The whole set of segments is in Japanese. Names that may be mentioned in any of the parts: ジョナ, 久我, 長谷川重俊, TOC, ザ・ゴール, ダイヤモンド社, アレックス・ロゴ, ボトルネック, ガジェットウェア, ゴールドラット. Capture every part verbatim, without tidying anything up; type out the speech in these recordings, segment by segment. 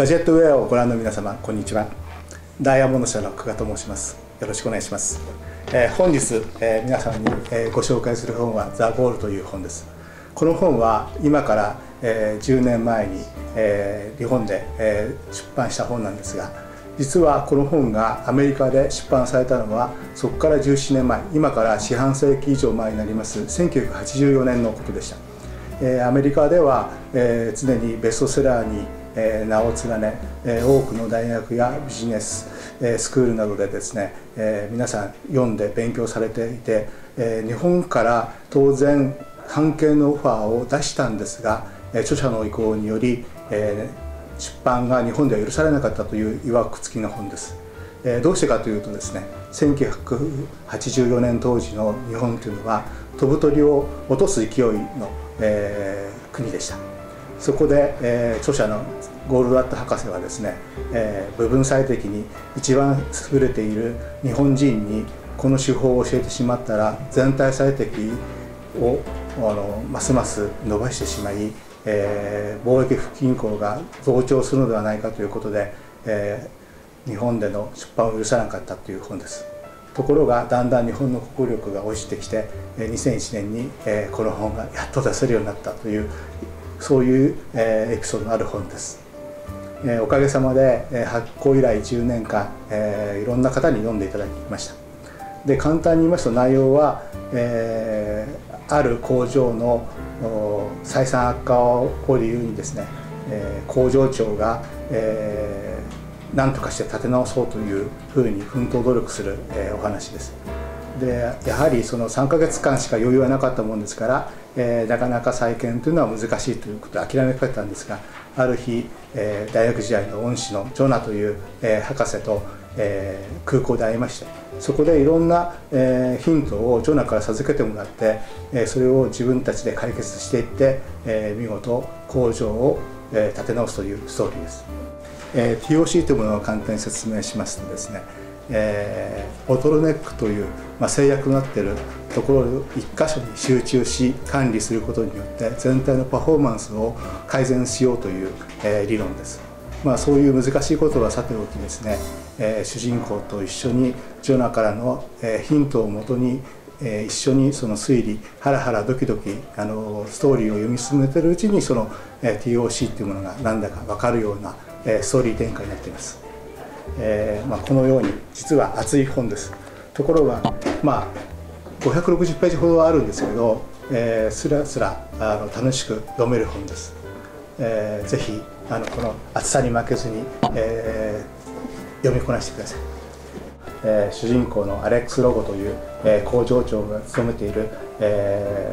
ガジェットウェアをご覧の皆様、こんにちは。ダイヤモンド社の久我と申します。よろしくお願いします。えー、本日、えー、皆さんに、えー、ご紹介する本は「ザ・ゴール」という本です。この本は今から、えー、じゅうねんまえに、えー、日本で、えー、出版した本なんですが、実はこの本がアメリカで出版されたのはそこからじゅうななねんまえ、今から四半世紀以上前になりますせんきゅうひゃくはちじゅうよねんのことでした。えー、アメリカでは、えー、常にベストセラーにえー、名を連ね、えー、多くの大学やビジネス、えー、スクールなどでですね、えー、皆さん読んで勉強されていて、えー、日本から当然関係のオファーを出したんですが、えー、著者の意向により、えー、出版が日本では許されなかったといういわくつきの本です。えー、どうしてかというとですね、せんきゅうひゃくはちじゅうよねん当時の日本というのは飛ぶ鳥を落とす勢いの、えー、国でした。そこで、えー、著者のゴールドラット博士はですね、えー、部分最適に一番優れている日本人にこの手法を教えてしまったら、全体最適をあのますます伸ばしてしまい、えー、貿易不均衡が増長するのではないかということで、えー、日本での出版を許さなかったという本です。ところがだんだん日本の国力が落ちてきて、にせんいちねんに、えー、この本がやっと出せるようになったという、そういう、えー、エピソードのある本です。えー、おかげさまで、えー、発行以来じゅうねんかん、えー、いろんな方に読んでいただきました。で、簡単に言いますと内容は、えー、ある工場の採算悪化を理由にですね、えー、工場長が、えー、何とかして立て直そうというふうに奮闘努力する、えー、お話です。で、やはりそのさんかげつかんしか余裕はなかったもんですから、えー、なかなか再建というのは難しいということで諦めかけたんですが、ある日、えー、大学時代の恩師のジョナという、えー、博士と、えー、空港で会いまして、そこでいろんな、えー、ヒントをジョナから授けてもらって、えー、それを自分たちで解決していって、えー、見事工場を、えー、立て直すというストーリーです。えー、ティーオーシー というものを簡単に説明しますとですね、えー、ボトルネックという、まあ、制約となっているところをいっかしょに集中し管理することによって全体のパフォーマンスを改善しようという、えー、理論です。まあ、そういう難しいことはさておきですね、えー、主人公と一緒にジョナからの、えー、ヒントをもとに、えー、一緒にその推理ハラハラドキドキ、あのー、ストーリーを読み進めているうちにその、えー、ティーオーシー というものが何だか分かるような、えー、ストーリー展開になっています。えーまあ、このように実は厚い本です。ところが、まあ、ごひゃくろくじゅっページほどあるんですけど、えー、すらすらあの楽しく読める本です。えー、ぜひあのこの厚さに負けずに、えー、読みこなしてください。えー、主人公のアレックス・ロゴという、えー、工場長が勤めている、え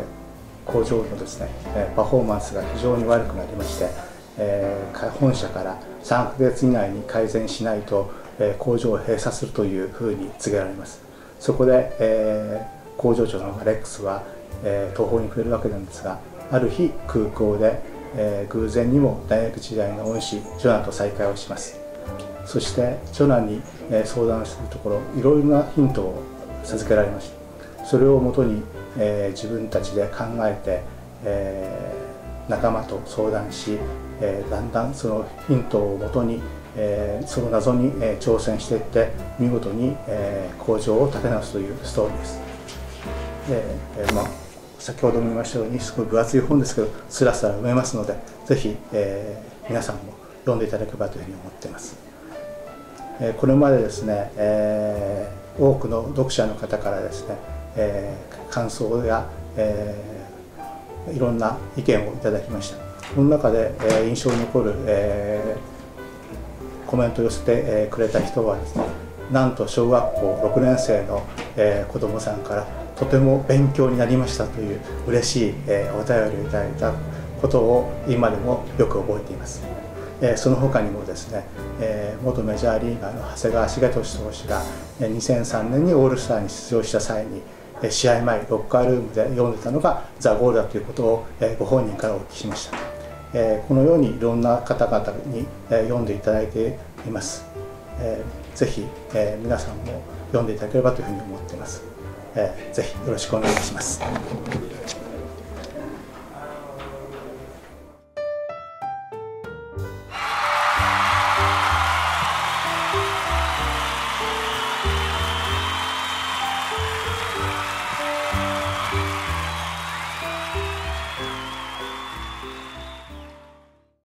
ー、工場のですね、えー、パフォーマンスが非常に悪くなりまして、えー、本社からさんかげつ以内に改善しないと、えー、工場を閉鎖するというふうに告げられます。そこで、えー、工場長のアレックスは、えー、途方に暮れるわけなんですが、ある日空港で、えー、偶然にも大学時代の恩師ジョナと再会をします。そしてジョナに、えー、相談するところいろいろなヒントを授けられました。それをもとに、えー、自分たちで考えて、えー、仲間と相談し、えー、だんだんそのヒントをもとに、えー、その謎に、えー、挑戦していって見事に、えー、工場を立て直すというストーリーです。えーまあ、先ほども言いましたようにすごい分厚い本ですけどスラスラ読めますので、ぜひ、えー、皆さんも読んでいただければというふうに思っています。えー、これまでですね、えー、多くの読者の方からですね、えー、感想や、えー、いろんな意見をいただきました。その中で、えー、印象に残る、えー、コメントを寄せて、えー、くれた人はですね、なんと小学校ろくねんせいの、えー、子どもさんからとても勉強になりましたという嬉しい、えー、お便りをいただいたことを今でもよく覚えています。えー、その他にもですね、えー、元メジャーリーガーの長谷川重俊投手がにせんさんねんにオールスターに出場した際に試合前ロッカールームで読んでたのがザ・ゴールだということを、えー、ご本人からお聞きしました。えー、このようにいろんな方々に、えー、読んでいただいています。えー、ぜひ、えー、皆さんも読んでいただければというふうに思っています。えー、ぜひよろしくお願いします。